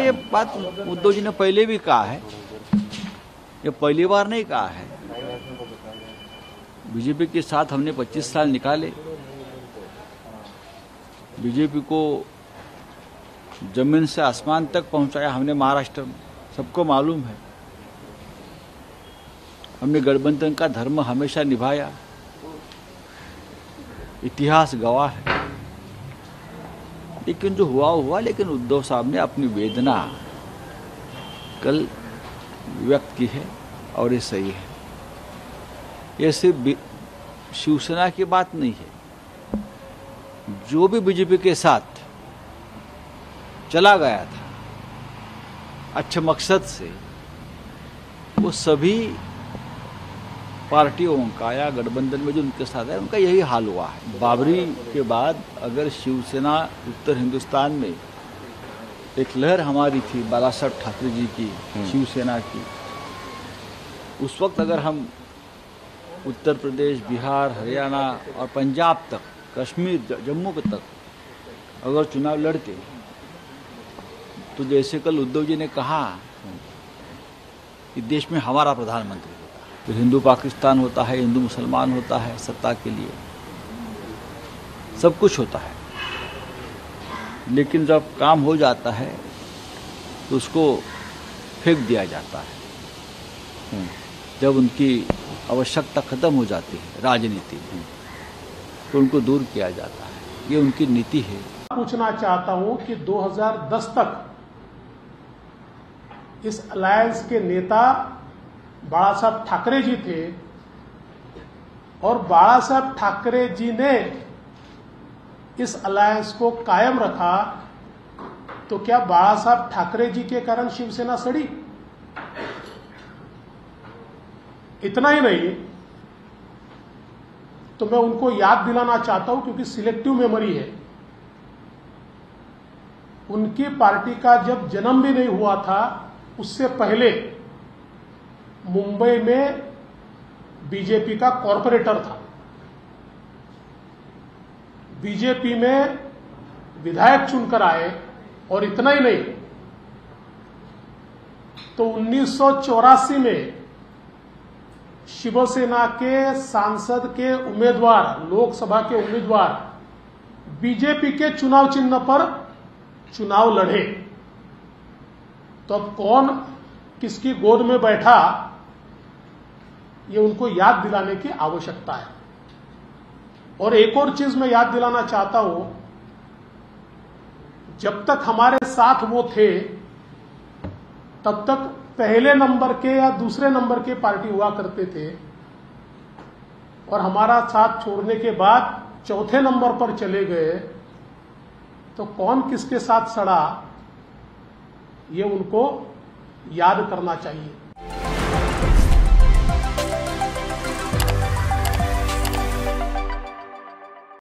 ये बात उद्धव जी ने पहले भी कहा है, ये पहली बार नहीं कहा है। बीजेपी के साथ हमने 25 साल निकाले, बीजेपी को जमीन से आसमान तक पहुंचाया हमने महाराष्ट्र में, सबको मालूम है। हमने गठबंधन का धर्म हमेशा निभाया, इतिहास गवाह है। लेकिन जो हुआ हुआ, लेकिन उद्धव साहब ने अपनी वेदना कल व्यक्त की है और ये सही है। ये सिर्फ शिवसेना की बात नहीं है, जो भी बीजेपी के साथ चला गया था अच्छे मकसद से, वो सभी पार्टियों का या गठबंधन में जो उनके साथ है उनका यही हाल हुआ है। बाबरी के बाद अगर शिवसेना उत्तर हिंदुस्तान में एक लहर हमारी थी, बालासाहेब ठाकरे जी की शिवसेना की, उस वक्त अगर हम उत्तर प्रदेश, बिहार, हरियाणा और पंजाब तक, कश्मीर, जम्मू तक अगर चुनाव लड़ते, तो जैसे कल उद्धव जी ने कहा कि देश में हमारा प्रधानमंत्री होता है, फिर हिंदू पाकिस्तान होता है, हिंदू मुसलमान होता है, सत्ता के लिए सब कुछ होता है। लेकिन जब काम हो जाता है तो उसको फेंक दिया जाता है। जब उनकी आवश्यकता खत्म हो जाती है राजनीति में, तो उनको दूर किया जाता है। ये उनकी नीति है। पूछना चाहता हूं कि 2010 तक इस अलायंस के नेता बाळासाहेब ठाकरे जी थे, और बाळासाहेब ठाकरे जी ने इस अलायंस को कायम रखा, तो क्या बाळासाहेब ठाकरे जी के कारण शिवसेना सड़ी? इतना ही नहीं तो मैं उनको याद दिलाना चाहता हूं, क्योंकि सिलेक्टिव मेमोरी है। उनकी पार्टी का जब जन्म भी नहीं हुआ था, उससे पहले मुंबई में बीजेपी का कॉरपोरेटर था, बीजेपी में विधायक चुनकर आए, और इतना ही नहीं तो 1984 में शिवसेना के सांसद के उम्मीदवार, लोकसभा के उम्मीदवार बीजेपी के चुनाव चिन्ह पर चुनाव लड़े। तो अब कौन किसकी गोद में बैठा, ये उनको याद दिलाने की आवश्यकता है। और एक और चीज मैं याद दिलाना चाहता हूं, जब तक हमारे साथ वो थे तब तक पहले नंबर के या दूसरे नंबर के पार्टी हुआ करते थे, और हमारा साथ छोड़ने के बाद चौथे नंबर पर चले गए। तो कौन किसके साथ सड़ा, ये उनको याद करना चाहिए।